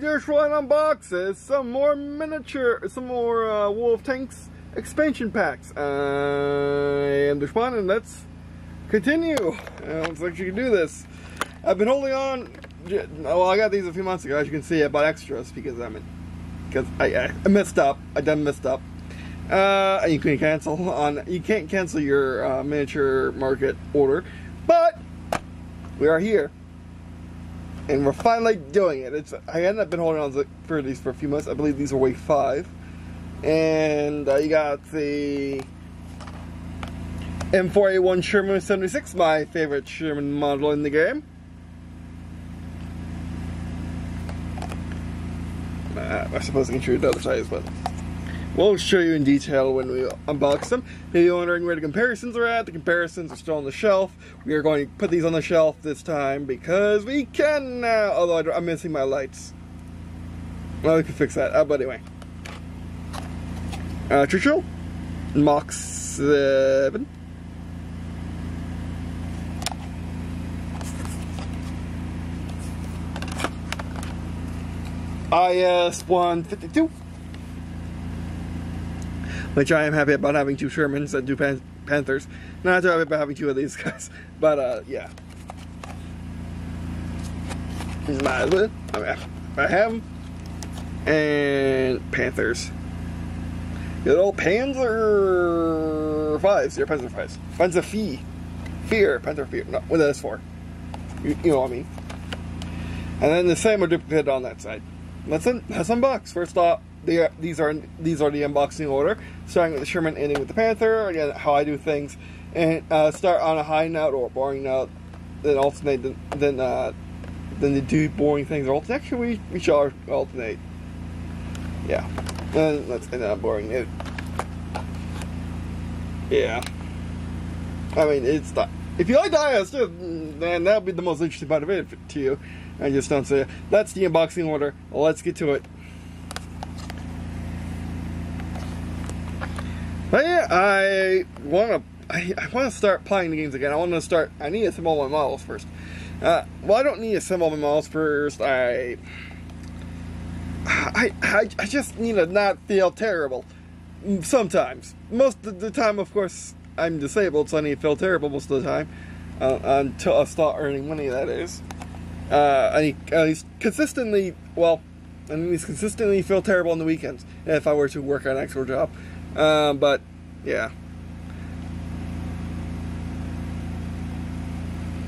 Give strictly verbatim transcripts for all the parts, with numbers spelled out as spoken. to just run unboxes some more miniature, some more uh, Wolf Tanks expansion packs. I am Dushman, and let's continue. Uh, let's actually do this. I've been holding on. Well, I got these a few months ago, as you can see. I bought extras because I'm in, because I, I messed up. I done messed up. Uh, you can cancel on. You can't cancel your uh, miniature market order, but we are here, and we're finally doing it. It's I ended up been holding on for these for a few months. I believe these are wave five, and uh, you got the M four A one Sherman seventy-six, my favorite Sherman model in the game. Uh, I suppose I can show you the other side as well. We'll show you in detail when we unbox them. If you're wondering where the comparisons are at, the comparisons are still on the shelf. We are going to put these on the shelf this time because we can now. Although I'm missing my lights. Well, we can fix that. Uh, but anyway. Uh, Churchill Mark Seven. I S one fifty-two. Which I am happy about having two Shermans and two pan Panthers. Not too happy about having two of these guys, but uh, yeah. Might as well. I mean, I have them. And Panthers. Good old Panzer Fives. They're Panzer Fives. Panzer Fee. Fear. Panther Fear. No, what that is for. You, you know what I mean. And then the same are duplicated on that side. Let's un let's unbox. First off. They are, these are these are the unboxing order, starting with the Sherman, ending with the Panther. Again, how I do things, and uh, start on a high note or a boring note, then alternate. Then then, uh, then the two boring things are alternate. Actually, we, we shall alternate. Yeah, and let's end on a boring note. Yeah, I mean it's not. If you like the I S two, then that'll be the most interesting part of it to you. I just don't say that's the unboxing order. Let's get to it. But yeah, I wanna I, I wanna start playing the games again. I wanna start I need to assemble my models first. Uh, well, I don't need to assemble my models first. I I I, I just need to not feel terrible. Sometimes. Most of the time, of course, I'm disabled, so I need to feel terrible most of the time. Uh, until I start earning money, that is. Uh, I need, I need consistently well I need to consistently feel terrible on the weekends if I were to work on an actual job. Um, but, yeah.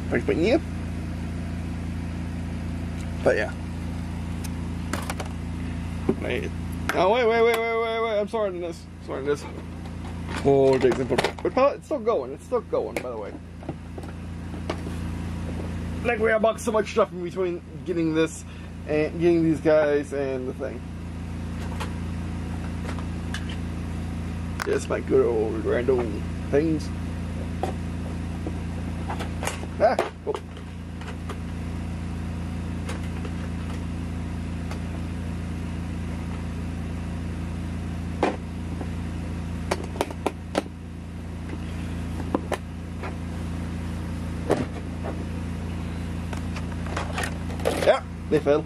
But, yeah. But, yeah. Wait. Oh, wait, wait, wait, wait, wait, wait. I'm sorting this. I'm sorting this. Oh, digs and football. It's still going. It's still going, by the way. Like, we unboxed so much stuff in between getting this and getting these guys and the thing. Just my good old random things. Ah, oh. Yeah, they fell.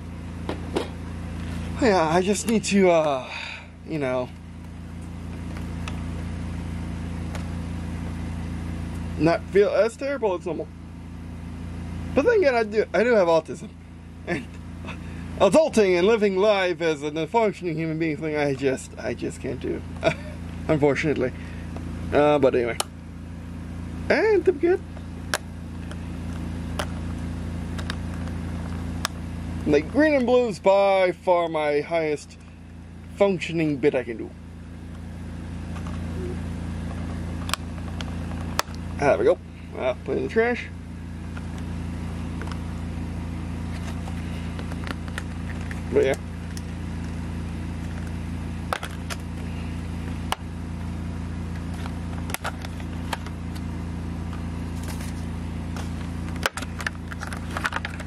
Yeah, I just need to, uh, you know. Not feel as terrible as normal, but then again, I do I do have autism, and adulting and living life as a functioning human being thing I just I just can't do, unfortunately. Uh, but anyway, and I'm good. Like green and blue is by far my highest functioning bit I can do. There we go. Uh, put it in the trash. But yeah.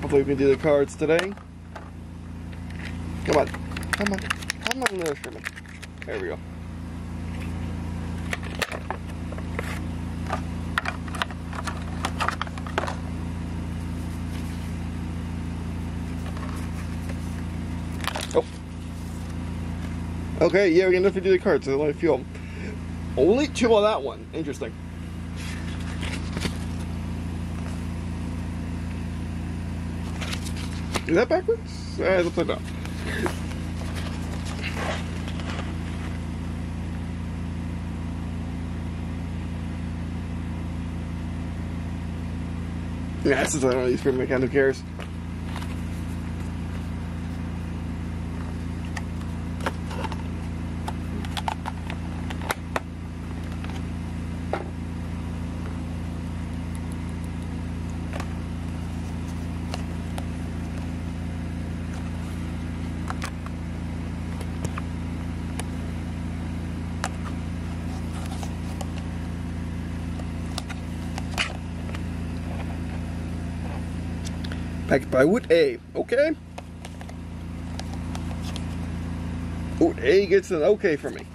Hopefully we can do the cards today. Come on. Come on. Come on, little Sherman. There we go. Okay, yeah, we can definitely do the carts. I like fuel. Only two on that one. Interesting. Is that backwards? Uh, it's upside down. Yeah, since I don't know these for kind of cares. Packed by Wood A. Okay. Wood A gets an okay from me.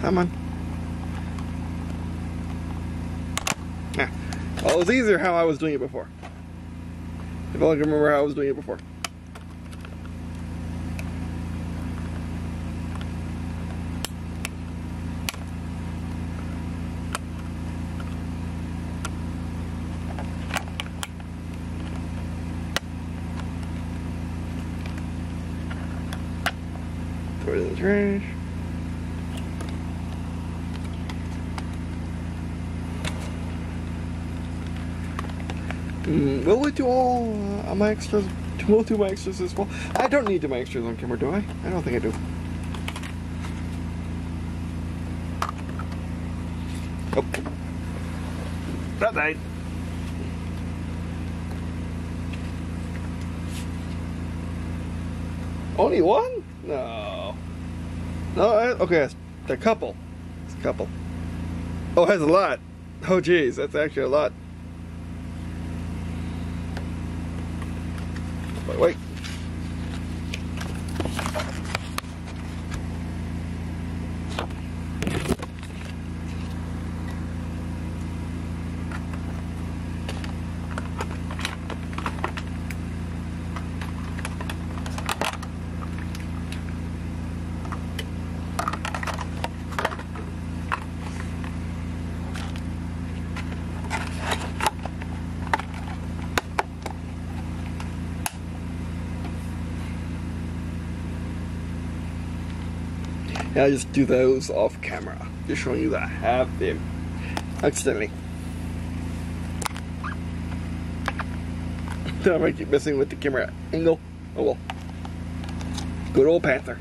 Come on. Well, it was easier how I was doing it before. If I can remember how I was doing it before. Throw it in the trash. Mm, will we do all uh, my extras? Will do my extras as well? I don't need to do my extras on camera, do I? I don't think I do. Oh. That night. Only one? No. No. I, okay, it's a couple. It's a couple. Oh, it has a lot. Oh, geez, that's actually a lot. Wait. I just do those off camera. Just showing you that I have them accidentally. I might keep messing with the camera angle. Oh well. Good old Panther.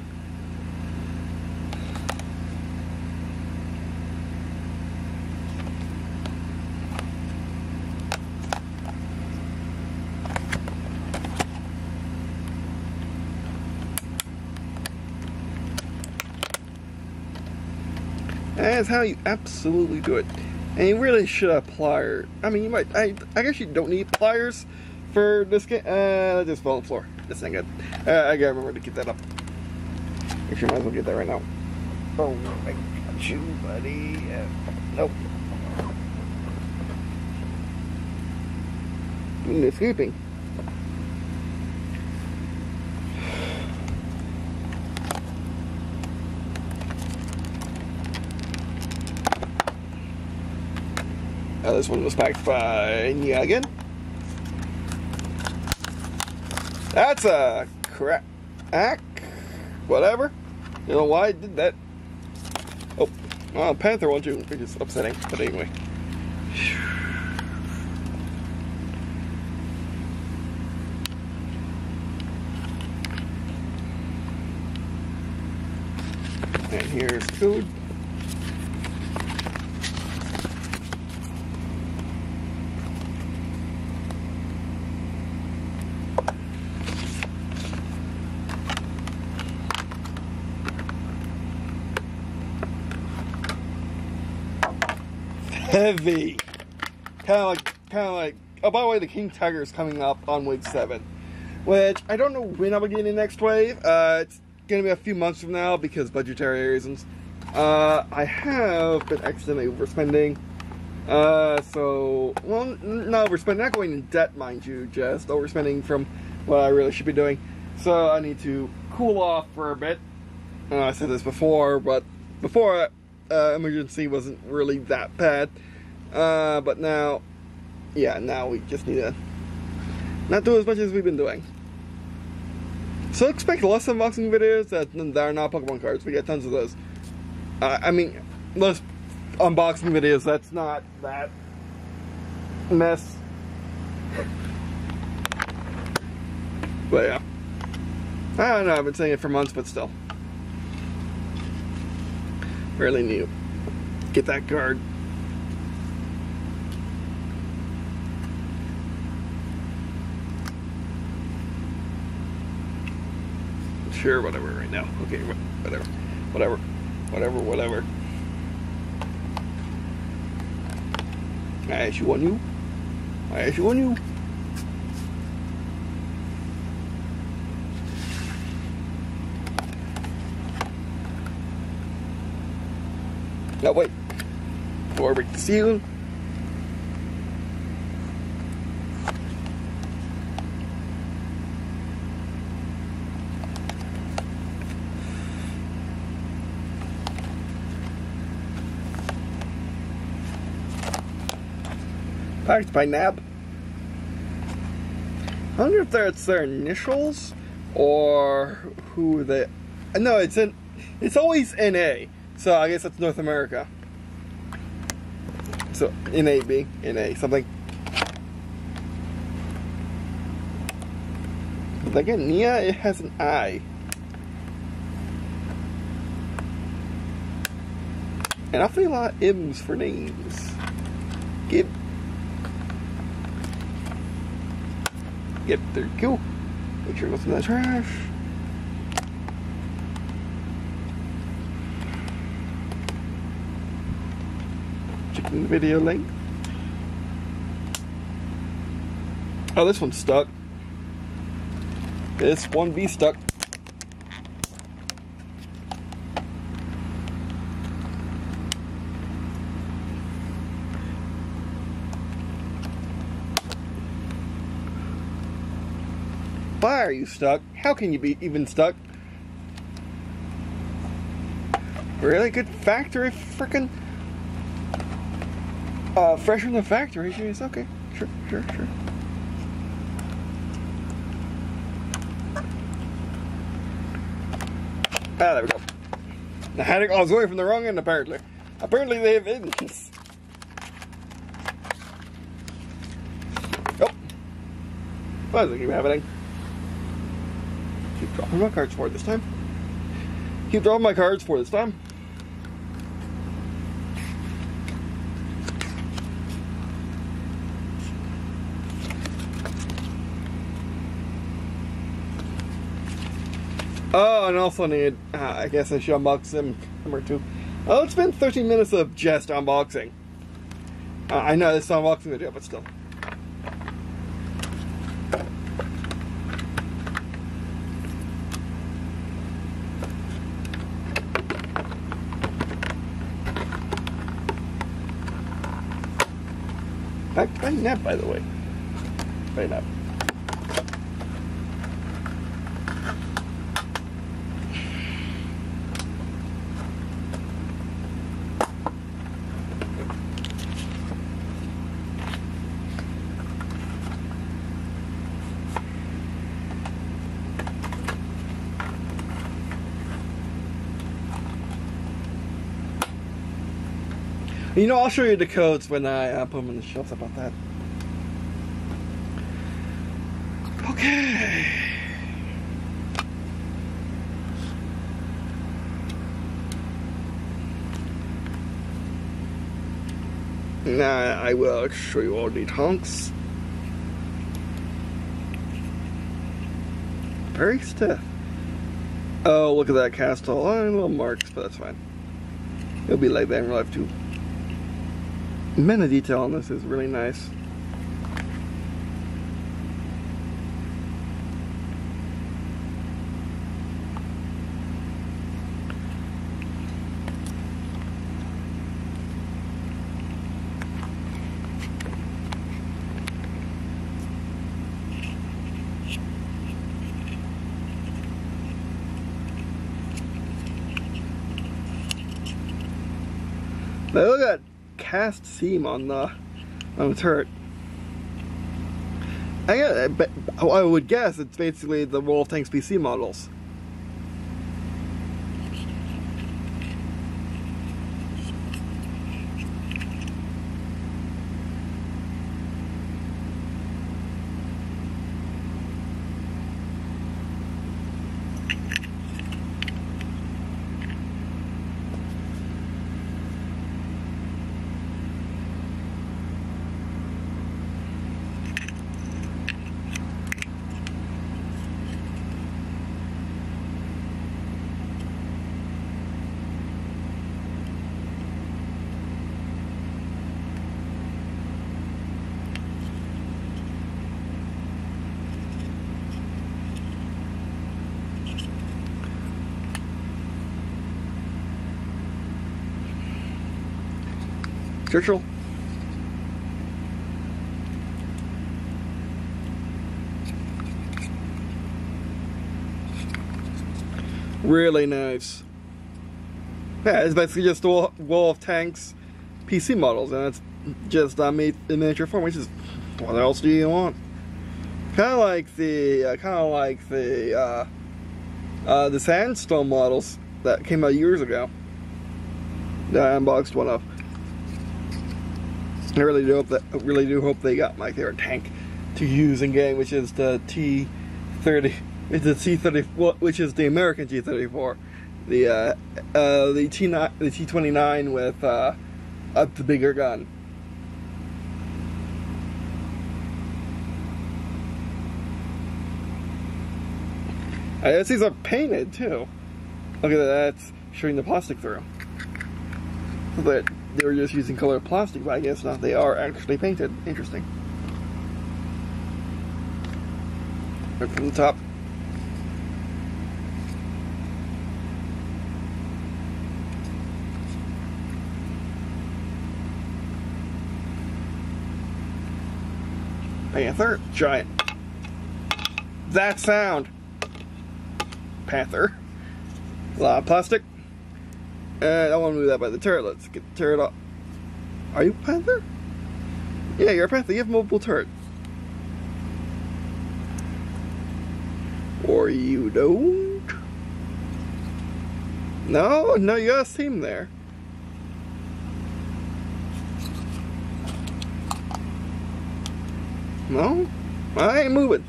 That's how you absolutely do it, and you really should have pliers. I mean, you might. I, I guess you don't need pliers for this game. Uh, just fell on the floor. That's not good. Uh, I gotta remember to keep that up. Actually, might as well get that right now. Oh, I got you, buddy. Uh, nope. Doing the scooping. Uh, this one was packed by yeah again. That's a crack ack, whatever. You know why I did that? Oh, oh Panther won't you? Which is upsetting, but anyway. And here's code. Heavy, kind of like, kind of like. Oh, by the way, the King Tiger is coming up on wave seven, which I don't know when I'm gonna get in the next wave. Uh, it's going to be a few months from now because budgetary reasons. Uh, I have been accidentally overspending. Uh, so, well, not overspending, not going in debt, mind you, just overspending from what I really should be doing. So I need to cool off for a bit. Uh, I said this before, but before, uh, emergency wasn't really that bad. Uh, but now, yeah, now we just need to not do as much as we've been doing. So expect less unboxing videos that, that are not Pokemon cards. We got tons of those. Uh, I mean, less unboxing videos. That's not that mess. But yeah. I don't know, I've been saying it for months, but still. Really new. Get that card. Sure, whatever, right now. Okay, whatever. Whatever. Whatever, whatever. I issue one you. I issue one you. Now wait. Before I break the seal. Packed by N A B. I wonder if that's their initials or who they. No, it's in. It's always N A. So I guess that's North America. So N A B, N A something. Like in Nia, it has an I. And awfully a lot of M's for names. Give. Yep, there you go. Make sure it goes in the trash. Checking the video link. Oh, this one's stuck. This one be stuck. Why are you stuck? How can you be even stuck? Really good factory, frickin' uh, fresh from the factory. Jeez, okay, sure, sure, sure. Ah, there we go. I had it. I was going from the wrong end, apparently. Apparently, they have ends. Oh, what does it keep happening? Keep dropping my cards for it this time. Keep dropping my cards for this time. Oh, and also need, uh, I guess I should unbox them number two. Oh, it's been thirteen minutes of just unboxing. Uh, I know this is an unboxing video, but still. By N A B, by the way. By N A B. You know, I'll show you the codes when I uh, put them on the shelves about that. Okay. Now I will show you all the tanks. Very stiff. Oh, look at that castle. Oh, little marks, but that's fine. It'll be like that in real life too. Man, the detail on this is really nice. They look at cast seam on the on the turret. I guess, but I would guess it's basically the World of Tanks P C models. Churchill. Really nice. Yeah, it's basically just a Wall of Tanks P C models, and it's just uh, made in miniature form, which is what else do you want? Kind of like the, uh, kind of like the, uh, uh, the Sandstorm models that came out years ago. That I unboxed one of. I really do hope that I really do hope they got my favorite tank to use in game, which is the T thirty, it's the C thirty, which is the American T thirty-four, the uh, uh, the T nine, the T twenty-nine with uh, up the bigger gun. I guess these are painted too. Look at that, that's showing the plastic through. But they were just using colored plastic, but I guess not. They are actually painted. Interesting. Right from the top. Panther, giant. That sound. Panther. A lot of plastic. And I want to move that by the turret. Let's get the turret off. Are you a Panther? Yeah, you're a Panther. You have multiple turrets. Or you don't? No, no, you got a seam there. No? I ain't moving.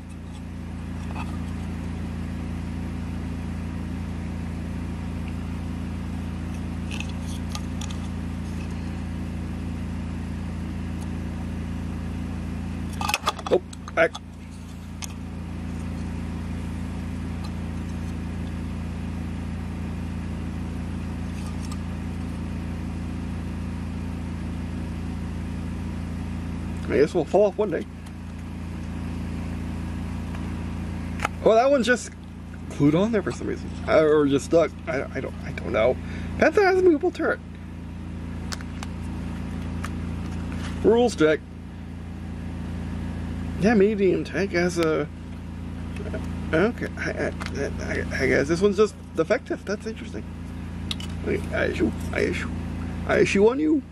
Back. I guess we'll fall off one day. Well, that one's just glued on there for some reason, or just stuck. I, I don't. I don't know. Panther has a movable turret. Rules check. Yeah, medium tank has a... Okay, I, I, I guess this one's just defective. That's interesting. I issue, I issue, I issue on you.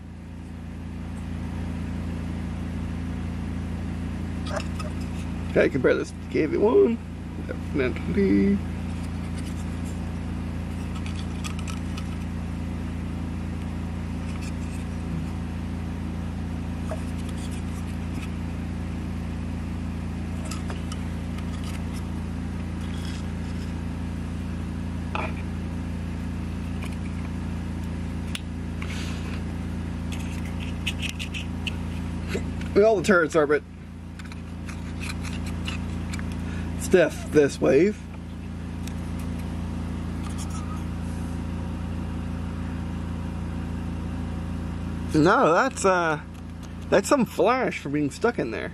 Okay, compare this to K V one. Definitely. All the turrets are, but stiff this wave. No, that's uh, that's some flash for being stuck in there.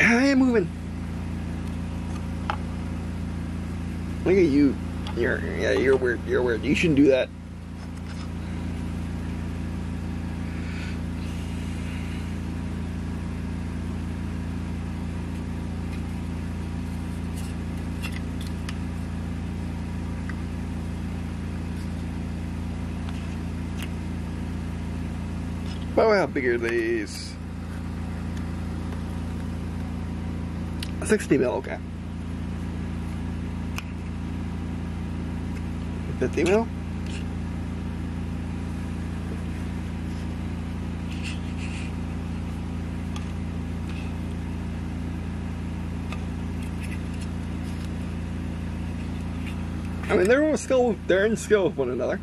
I am moving. Look at you. You're yeah, you're weird. You're weird. You shouldn't do that. Oh, how big are these? sixty mil, okay. fifty mil? I mean, they're still they're in skill with one another,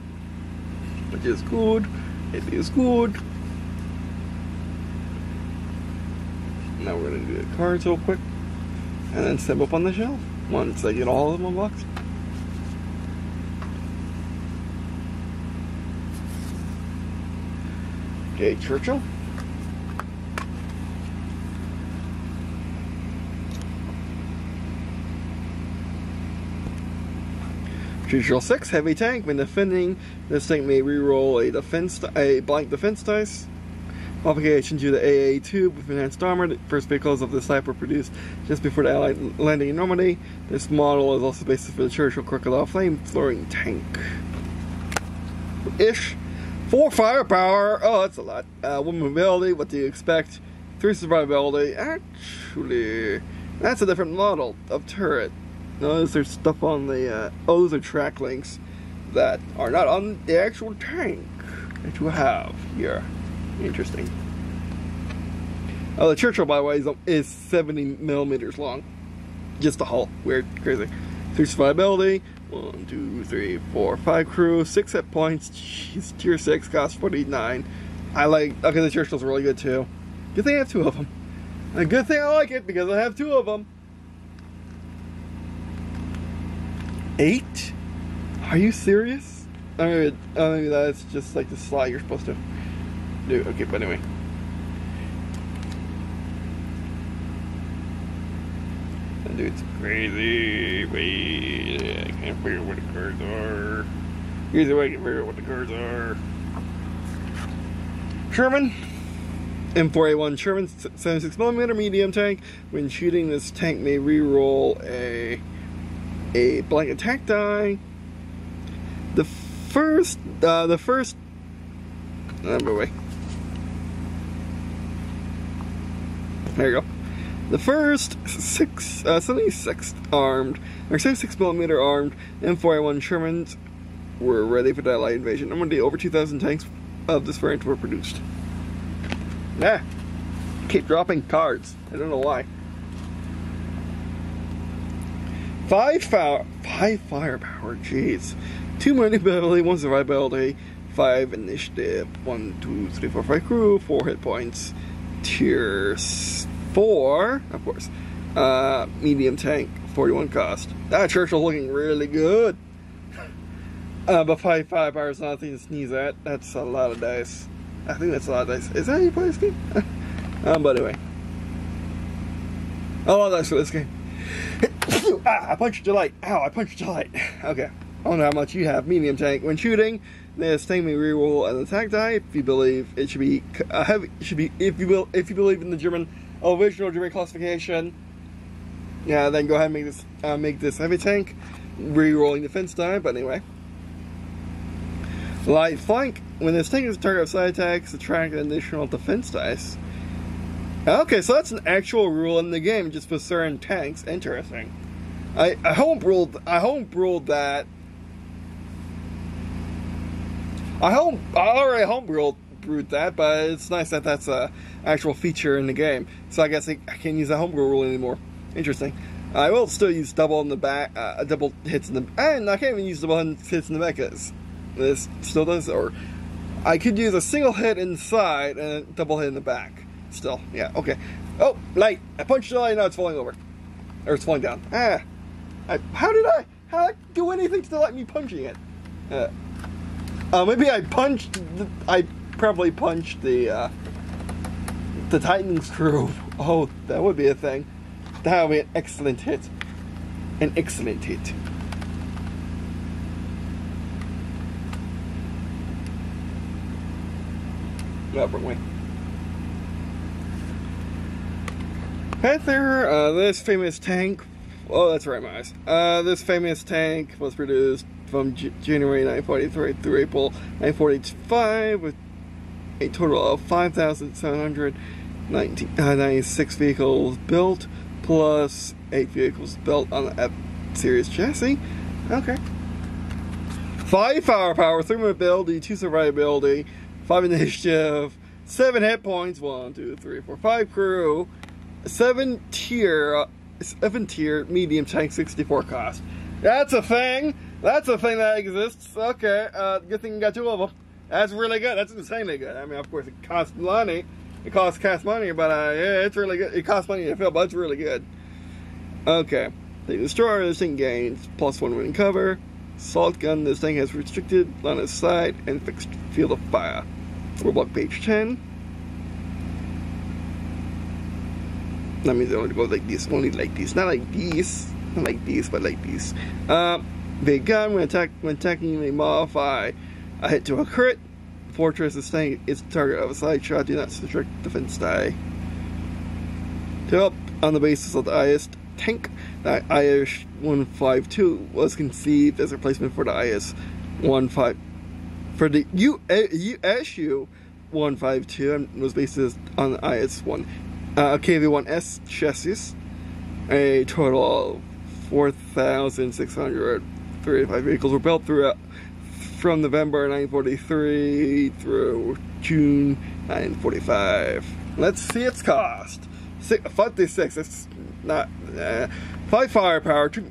which is good. It is good. Now we're gonna do the cards real quick, and then set them up on the shelf once I get all of them unboxed. Okay, Churchill. Churchill six, heavy tank. When defending, this tank may reroll a defense, a blank defense dice. Modification to the A A tube with enhanced armor. The first vehicles of this type were produced just before the Allied landing in Normandy. This model is also based for the Churchill Crocodile flame-throwing tank. Ish. Four firepower. Oh, that's a lot. Uh, one mobility. What do you expect? Three survivability. Actually, that's a different model of turret. Notice there's stuff on the, uh, oh, those are track links that are not on the actual tank that you have here. Interesting. Oh, the Churchill, by the way, is, is seventy millimeters long. Just a hull. Weird. Crazy. Through survivability. One, two, three, four, five crew. Six hit points. Jeez, tier six costs forty-nine. I like, okay, the Churchill's really good, too. Good thing I have two of them. A good thing I like it because I have two of them. Eight? Are you serious? I mean, I mean, that's just like the slide you're supposed to do. Okay, but anyway. That dude's crazy. Wait, I can't figure out what the cards are. Either way, I can figure out what the cards are. Sherman. M four A one Sherman seventy-six millimeter medium tank. When shooting, this tank may reroll a... a blank attack die. The first, uh, the first, oh, by the way. There you go. The first six, uh, seventy-six armed, or seventy-six millimeter armed M four A one Shermans were ready for the Allied invasion. I'm gonna do over two thousand tanks of this variant were produced. Nah, keep dropping cards. I don't know why. Five fire, five firepower, jeez. Two maneuverability, one survivability, five initiative, one, two, three, four, five crew, four hit points, tier four, of course. Uh, medium tank, forty-one cost. That Churchill looking really good. Uh, but five firepower is not a thing to sneeze at. That's a lot of dice. I think that's a lot of dice. Is that how you play this game? um, but anyway. I love dice for this game. Ah, I punched your light. Ow, I punched your light. Okay. I don't know how much you have. Medium tank. When shooting, this tank may reroll an attack die. If you believe it should be uh, heavy, should be if you will, if you believe in the German original German classification. Yeah, then go ahead and make this uh, make this heavy tank, rerolling defense die. But anyway, light flank. When this tank is a target of side attacks, attract an additional defense dice. Okay, so that's an actual rule in the game, just for certain tanks. Interesting. I, I home ruled I home ruled that I home I already home ruled brewed that, but it's nice that that's a actual feature in the game. So I guess I, I can't use that home rule anymore. Interesting. I will still use double in the back, uh, double hits in the, and I can't even use double hits in the back because this still does. Or I could use a single hit inside and a double hit in the back. Still, yeah, okay. Oh, light! I punched the light. Now it's falling over, or it's falling down. Ah. I, how did I how did I do anything to let me punching it? Uh, uh, maybe I punched, the, I probably punched the, uh, the Titan's crew. Oh, that would be a thing. That would be an excellent hit. An excellent hit. No, wrong way. Panther, uh, this famous tank. Oh, that's right, my eyes. Uh, this famous tank was produced from J January nineteen forty-three through April nineteen forty-five with a total of five thousand seven hundred ninety-six vehicles built, plus eight vehicles built on the F-Series chassis. Okay. five firepower, three mobility, two survivability, five initiative, seven hit points, one, two, three, four, five crew, seven tier, seven tier medium tank, sixty-four cost. That's a thing. That's a thing that exists. Okay. Uh, good thing you got two of them. That's really good. That's insanely good. I mean, of course, it costs money. It costs cash money, but uh, yeah, it's really good. It costs money to fill, but it's really good. Okay. The destroyer. This thing gains plus one winning cover. Assault gun. This thing has restricted line of sight and fixed field of fire. Roblox page ten. That means they only go like this. Only like this. Not like these. Not like these, but like these. Um, big gun. When attack, when attacking, they modify a hit to a crit. Fortress is saying it's the target of a side shot. Do not subtract defense die. Developed on the basis of the I S tank, the I S one fifty-two was conceived as a replacement for the I S fifteen for the I S U one fifty-two and was based on the I S one uh, K V one S chassis. A total of four thousand six hundred thirty-five vehicles were built throughout. From November nineteen forty-three through June nineteen forty-five. Let's see its cost. fifty-six, it's not, uh, five firepower, two,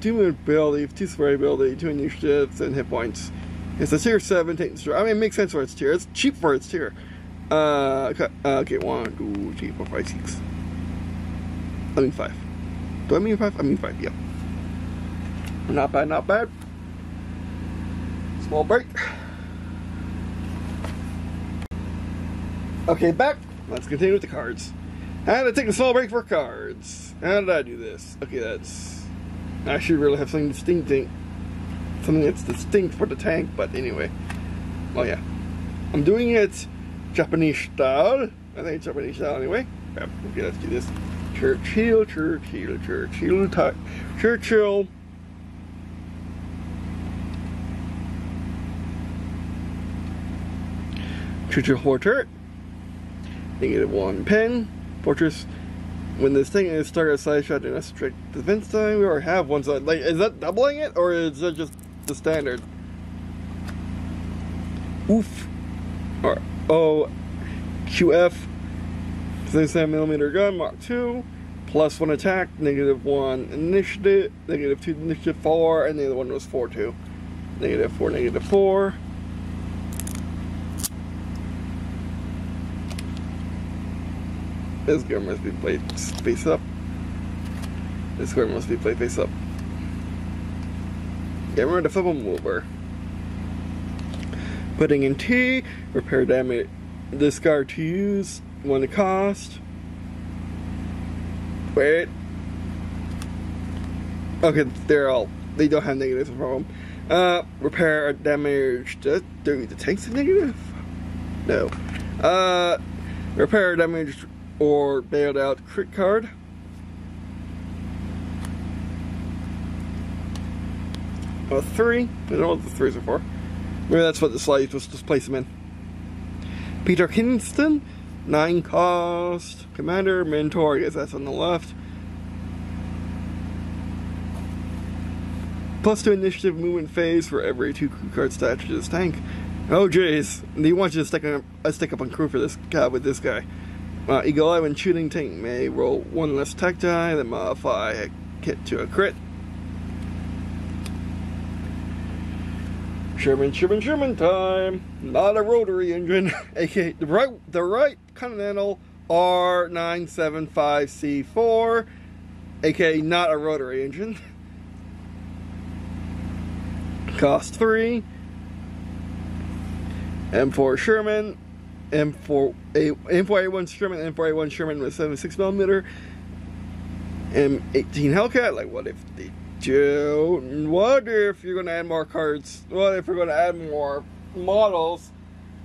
two mobility, two survivability, two initiatives, and hit points. It's a tier seven tank destroyer. I mean, it makes sense for its tier. It's cheap for its tier. Uh, okay, one, two, three, four, five, six. I mean five. Do I mean five? I mean five, yeah. Not bad, not bad. Small break. Okay, back. Let's continue with the cards. I had to take a small break for cards. How did I do this? Okay, that's... I should really have something distinct. Something that's distinct for the tank, but anyway. Oh yeah. I'm doing it Japanese style. I think it's Japanese style anyway. Okay, let's do this. Churchill, Churchill, Churchill, Churchill. Churchill. Churchill four turret, negative one pin, fortress. When this thing is started a side shot and a strict defense time, we already have one side. Like, is that doubling it or is that just the standard? Oof. Or oh, Q F, sixty-seven millimeter gun, Mark two, plus one attack, negative one initiative, negative two initiative four, and the other one was four two, negative four, negative four. This gun must be played face up. This gun must be played face up. Get rid of the flip 'em over. Putting in T, repair damage, discard to use, one to cost. Wait. Okay, they're all, they don't have negatives, no problem. Uh, repair damage, do the tanks have negative? No. Uh, repair damage, or bailed out crit card. A three. I don't know what the threes are for. Maybe that's what the slide was, just place them in. Peter Kingston, nine cost. Commander, mentor, I guess that's on the left. Plus two initiative movement phase for every two crew card stats to this tank. Oh jeez. They want you to stick up, uh, stick up on crew for this guy with this guy. Uh, Eagle Eye when shooting tank may roll one less attack die, then modify a hit to a crit. Sherman, Sherman, Sherman time! Not a rotary engine, aka the right, the right Continental R nine seventy-five C four, aka not a rotary engine. Cost three. M four Sherman. M four A one Sherman, M four A one Sherman with seventy-six millimeter, M eighteen Hellcat. Like, what if they do? What if you're gonna add more cards? What if you're gonna add more models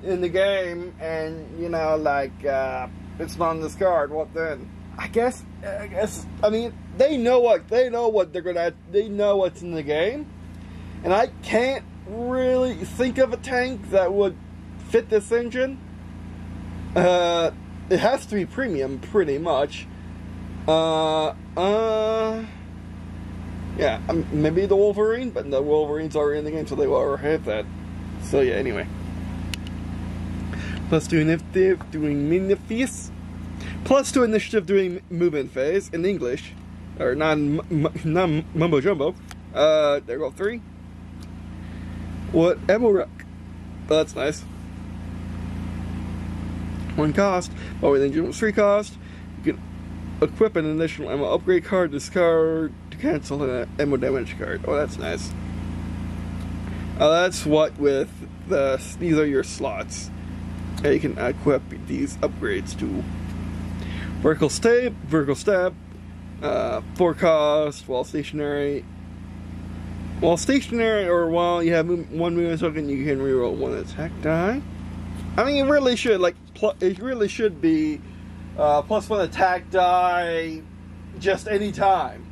in the game? And you know, like, uh, it's not on this card. What then? I guess. I guess. I mean, they know what they know what they're gonna add. They know what's in the game, and I can't really think of a tank that would fit this engine. Uh, it has to be premium, pretty much. Uh, uh, yeah, um, maybe the Wolverine, but the Wolverines are in the game, so they will already have that. So yeah, anyway. Plus two initiative, doing mini feast. Plus two initiative, doing movement phase in English, or non non mumbo jumbo. Uh, there go three. What ammo ruck? Oh, that's nice. One cost. Oh, wait, then three cost. You can equip an additional ammo upgrade card, discard to cancel an ammo damage card. Oh, that's nice. Uh, that's what with the. These are your slots. And you can equip these upgrades to vertical stab, vertical stab, uh, four cost while stationary. While stationary or while you have one movement token, you can reroll one attack die. I mean, it really should like it really should be uh, plus one attack die just any time.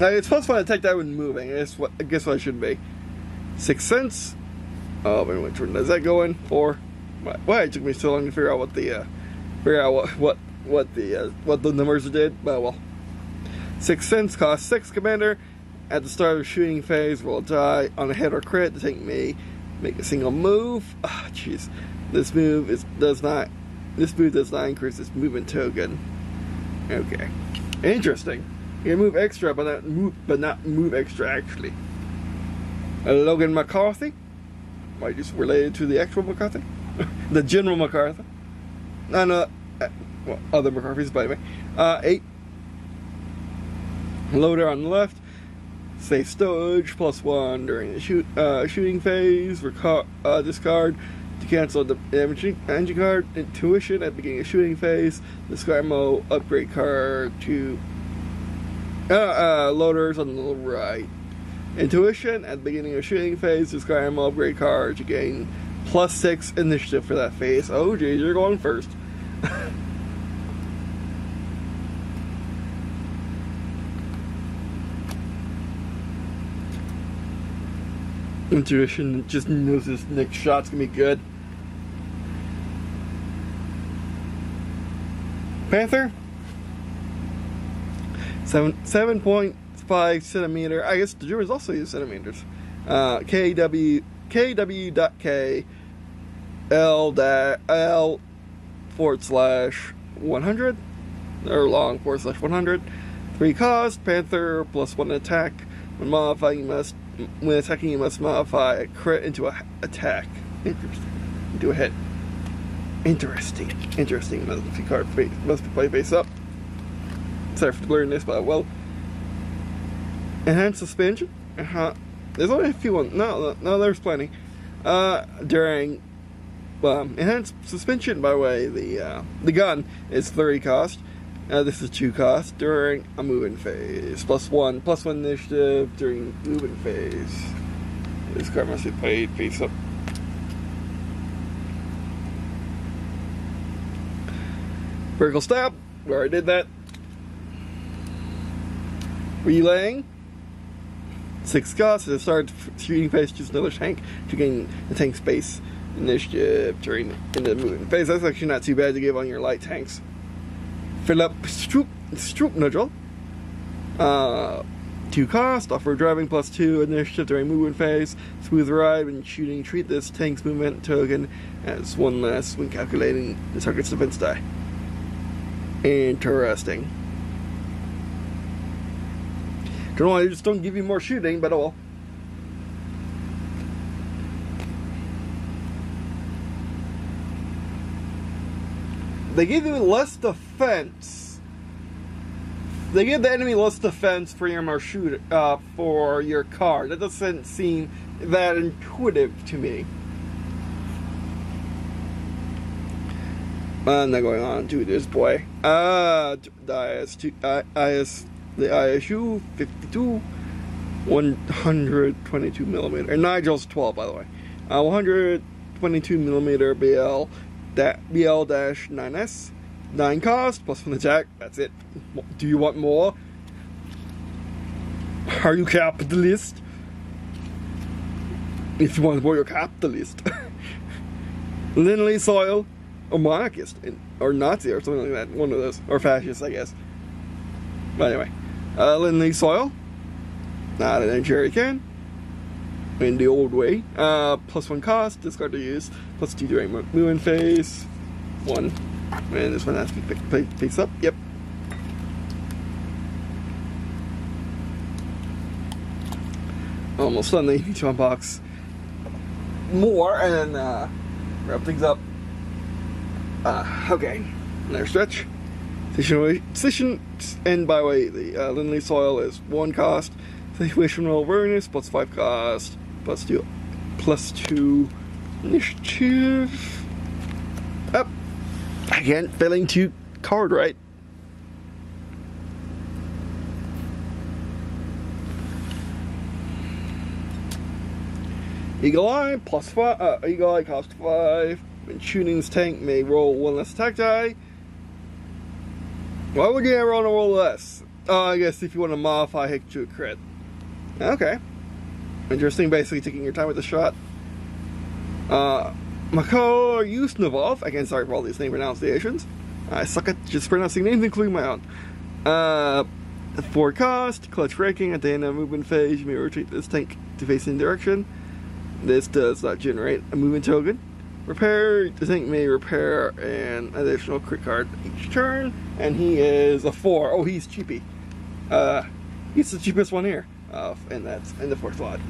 Now it's plus one attack die when moving. It's what I guess what it should be. Sixth Sense. Oh, wait, which one does that go in? Four. Why it took me so long to figure out what the uh, figure out what what what the uh, what the numbers did? But well. Sixth Sense costs six, Commander. At the start of shooting phase, roll a die on a hit or crit to take me, make a single move. Ah, oh, jeez. This move is does not. This move does not increase its movement token. Okay, interesting. You can move extra, but not move, but not move extra actually. Uh, Logan McCarthy. Why just related to the actual McCarthy, the General MacArthur, and uh, well, other McCarthys by the way. Uh, eight. Loader on the left, safe stowage, plus one during the shoot, uh, shooting phase, recar uh, discard to cancel the damage engine card, intuition at the beginning of shooting phase, discard mo upgrade card to uh, uh, loaders on the right. Intuition at the beginning of shooting phase, discard mo upgrade card to gain plus six initiative for that phase. Oh geez, you're going first. Intuition just knows this next shot's gonna be good. Panther, seven seven point five centimeter. I guess the Germans also use centimeters. Uh, K W K W dot K L dot L forward slash one hundred or long forward slash one hundred. Three cost. Panther plus one attack. When modifying, you must. When attacking, you must modify a crit into a attack. Interesting. Into a hit. Interesting. Interesting. Must be card face. Must be play face up. Sorry for blurring this, but well. Enhanced suspension. Uh huh. There's only a few on. No, no, there's plenty. Uh, during um, enhanced suspension, by the way, the uh, the gun is thirty cost. Uh, this is two cost during a moving phase. Plus one, plus one initiative during moving phase. This card must be played face up. Vertical stab. We already did that. Relaying. Six cost. It starts shooting phase. Just another tank to gain the tank space initiative during in the moving phase. That's actually not too bad to give on your light tanks. Philip Stroop, Stroop Nudgel. Uh, two cost, offer driving plus two, initiative during movement phase, smooth ride when shooting, treat this tank's movement token as one less when calculating the target's defense die. Interesting. Don't know, I just don't give you more shooting, but oh well. They give you less defense. They give the enemy less defense for your shooter, uh, for your card. That doesn't seem that intuitive to me. I'm not going on to this boy. Ah, uh, the I S two, I S, the I S U fifty-two, one hundred twenty-two millimeter. And Nigel's twelve, by the way. Uh, one hundred twenty-two millimeter B L. That B L nine S, nine cost, plus one attack, that's it. Do you want more? Are you capitalist? If you want more, you're capitalist. Lindley soil, or monarchist, or Nazi, or something like that, one of those, or fascist, I guess. But anyway, uh, Lindley soil, not in a jerry can, in the old way, uh, plus one cost, discard to use, plus two during movement phase, one, and this one has to be picked up, yep. Almost suddenly, need to unbox more and uh, wrap things up. Uh, okay, another stretch. Station, and by the way, the uh, Lindley soil is one cost. Situational awareness plus five cost, plus two, plus two initiative. Up oh, again, failing to card right. Eagle Eye plus five. Uh, Eagle Eye cost five. When shooting this tank, may roll one less attack die. Why would you ever want to roll less? Uh, I guess if you want to modify hit to a crit. Okay. Interesting. Basically taking your time with the shot. Uh, Makar Yusnovov. Again, sorry for all these name pronunciations. I suck at just pronouncing names, including my own. Uh, four cost. Clutch braking. At the end of movement phase, you may rotate this tank to face in direction. This does not generate a movement token. Repair, the tank may repair an additional crit card each turn, and he is a four. Oh, he's cheapy. Uh, he's the cheapest one here, uh, and that's in the fourth slot.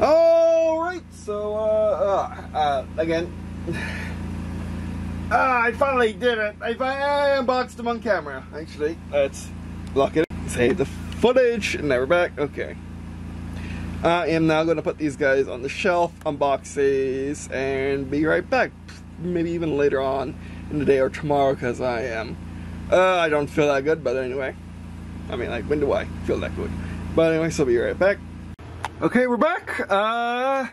Alright, so, uh, uh, uh again. ah, I finally did it. I, I unboxed him on camera, actually. That's. Lock it, save the footage, and now we're back. Okay. I am now going to put these guys on the shelf, unbox these, and be right back. Maybe even later on in the day or tomorrow, because I am. Uh, I don't feel that good, but anyway. I mean, like, when do I feel that good? But anyway, so be right back. Okay, we're back. Uh,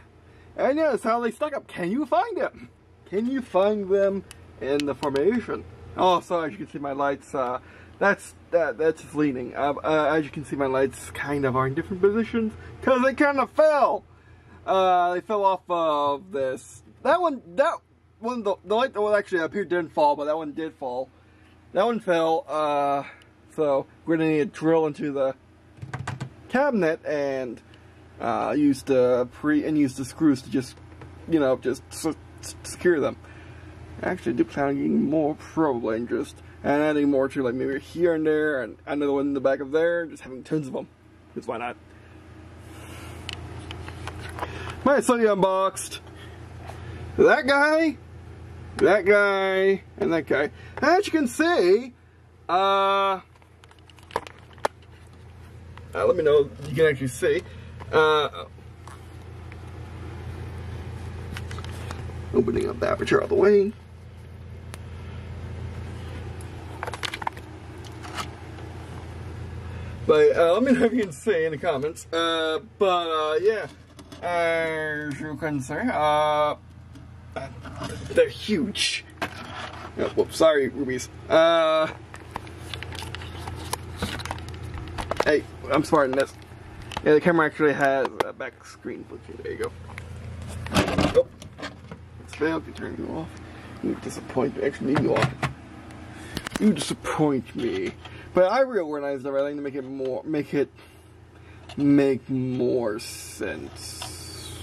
and yeah, that's how they stuck up. Can you find them? Can you find them in the formation? Oh, sorry, as you can see, my lights, uh, that's. That, that's just leaning. Uh, uh, as you can see, my lights kind of are in different positions because they kind of fell. Uh, they fell off of this. That one, that one, the, the light that was actually up here didn't fall, but that one did fall. That one fell. Uh, so we're gonna need to drill into the cabinet and uh, use the pre and use the screws to just, you know, just secure them. Actually, I do plan on getting more probably and just. And adding more to, like, maybe here and there, and another one in the back of there, just having tons of them. Because why not? My Sunny unboxed. That guy, that guy, and that guy. As you can see, uh, uh let me know if you can actually see. Uh, opening up the aperture all the way. But uh, let me know if you can see in the comments. Uh, but uh, yeah, as you can see, uh, they're huge. Oh, whoops, sorry, rubies. Uh, hey, I'm smarting this. Yeah, the camera actually has a back screen. Okay, there you go. Oh, it's failed to turn you off. You disappoint me. Actually, you off. You disappoint me. But I reorganized everything to make it more, make it, make more sense.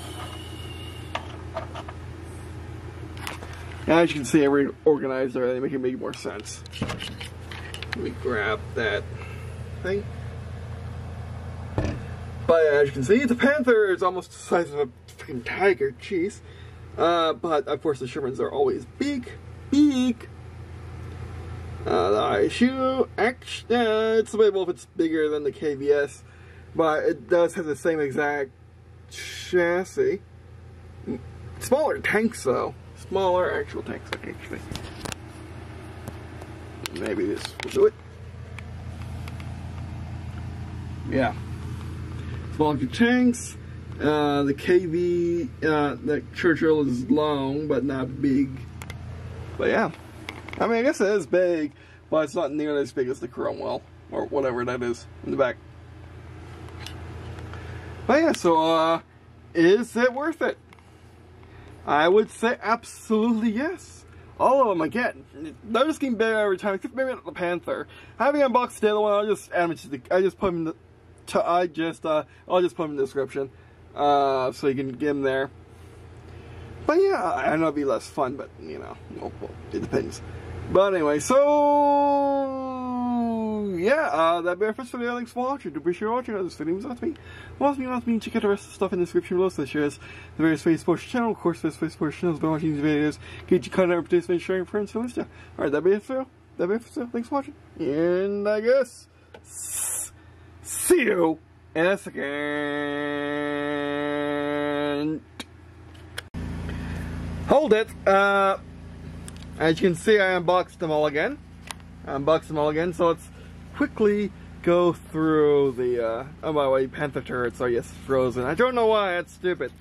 As you can see, I reorganized everything to make it make more sense. Let me grab that thing. But as you can see, the Panther is almost the size of a freaking tiger, jeez. Uh, but of course the Shermans are always big, big. Uh, the I S two, actually, uh, it's available if it's bigger than the K V S, but it does have the same exact chassis. Smaller tanks, though. Smaller actual tanks, actually. Maybe this will do it. Yeah. Smaller tanks. Uh, the K V, uh, the Churchill is long, but not big. But yeah. I mean, I guess it is big, but it's not nearly as big as the Cromwell, or whatever that is, in the back. But yeah, so uh, is it worth it? I would say absolutely yes. All of them, again, they're just getting better every time, except maybe not the Panther. Having unboxed the other one, I'll just add them. I just put them in the. To, I just uh, I'll just put them in the description, uh, so you can get them there. But yeah, I know it'd be less fun, but you know, well, well, it depends. But anyway, so yeah, uh, that'd be our first video. Thanks for watching. Do appreciate watching. This video was awesome. Last me, last me. Check out the rest of the stuff in the description below. So share the various Facebook channel, of course, this Facebook channels. By watching these videos, get your content, participation, sharing, friends, and stuff. All right, that'd be it for now. That'd be it for now. Thanks for watching, and I guess. See you in a second. Hold it. Uh, as you can see, I unboxed them all again. I unboxed them all again. So let's quickly go through the. Uh, oh, by the way, Panther turrets are, yes, frozen. I don't know why. That's stupid.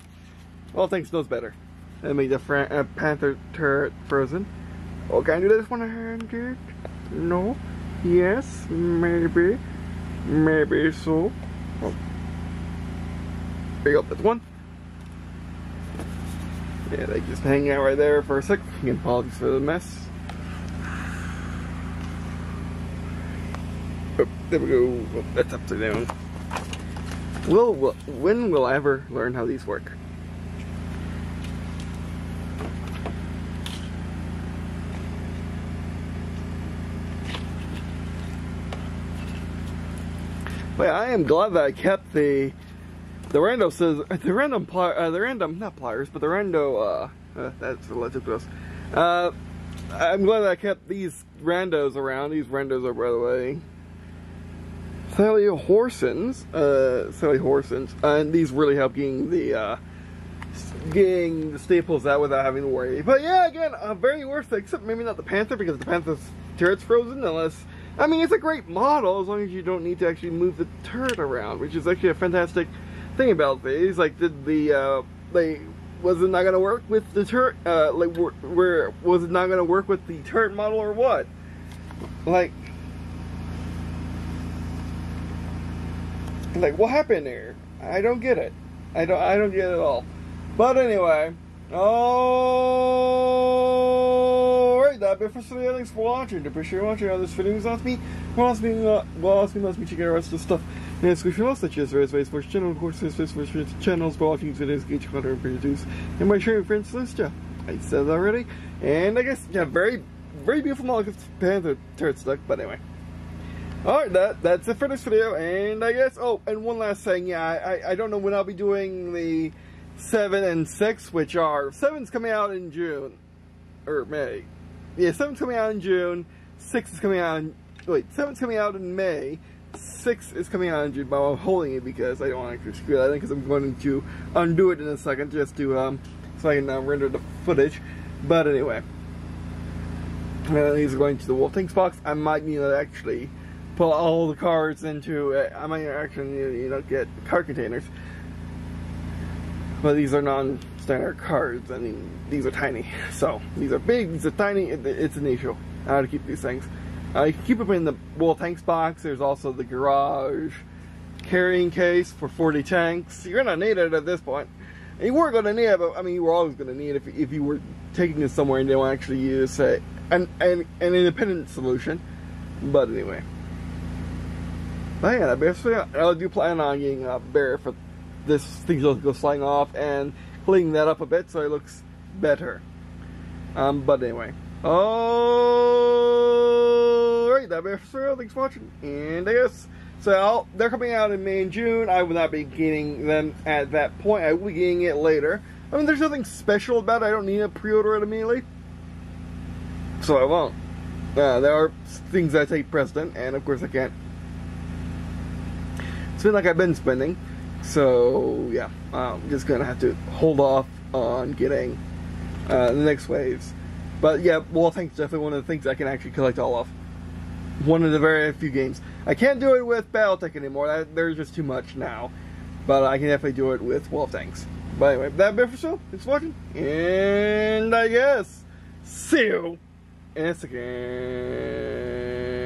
All things knows better. Let me the uh, Panther turret frozen. Oh, can I do this one hundred? No. Yes. Maybe. Maybe so. Oh. Pick up this one. Yeah, they just hang out right there for a sec. Again, apologies for the mess. Oh, there we go. Oh, that's upside down. Will, will, when will I ever learn how these work? But I am glad that I kept the the rando says the random pli, uh, the random not pliers but the rando uh, uh that's relative to us. Uh, I'm glad that I kept these randos around. These randos are, by the way, Sally Horsons. Uh, Sally Horsons, uh, and these really help getting the uh, getting the staples out without having to worry. But yeah, again, uh, very worth it. Except maybe not the Panther, because the Panther's turret's frozen, unless. I mean, it's a great model as long as you don't need to actually move the turret around, which is actually a fantastic thing about these. Like, did the uh, they was it not gonna work with the turret? Uh, like, where, where was it not gonna work with the turret model or what? Like, like what happened there? I don't get it. I don't. I don't get it at all. But anyway, oh. That bit for today. Thanks for watching. Do appreciate watching all this video. Is off me. Well, it's me. Well, it's me. Let's me check out the rest of the stuff. And it's good for us. Such as various ways for channel, of course, various ways for channels. By watching videos, get your content produced, and by sharing friends list. Yeah, I said that already. And I guess yeah, very, very beautiful model. Panther turret stuck. But anyway, all right. That that's it for this video. And I guess oh, and one last thing. Yeah, I I don't know when I'll be doing the seven and six, which are seven's coming out in June or May. Yeah, seven's coming out in June, six is coming out in, wait, seven's coming out in May, six is coming out in June, but I'm holding it because I don't want to screw that in, because I'm going to undo it in a second, just to, um, so I can uh, render the footage. But anyway, uh, these are going to the Wolf Tanks box. I might need to actually pull all the cards into, uh, I might actually need to, you know, get card containers. But these are non-standard cards. I mean, these are tiny. So, these are big, these are tiny. It, it's an issue how to keep these things. Uh, you can keep them in the Wolf Tanks box. There's also the garage carrying case for forty tanks. You're going to need it at this point. And you weren't going to need it, but I mean, you were always going to need it if, if you were taking it somewhere and they don't actually use a, an, an, an independent solution. But anyway. But yeah, basically, I do plan on getting a bear for. This thing will go sliding off and cleaning that up a bit so it looks better. Um, but anyway. Oh, right, that'd be it for now. Thanks for watching. And I guess, so I'll, they're coming out in May and June. I will not be getting them at that point. I will be getting it later. I mean, there's nothing special about it. I don't need to pre-order it immediately. So I won't. Uh, there are things I take precedent, and of course I can't spend like I've been spending. So, yeah, I'm just going to have to hold off on getting uh, the next waves. But, yeah, Wolf Tanks is definitely one of the things I can actually collect all of. One of the very few games. I can't do it with Battletech anymore. That, there's just too much now. But I can definitely do it with Wolf Tanks. But anyway, that'd be it for sure. Thanks for watching. And I guess, see you in a second.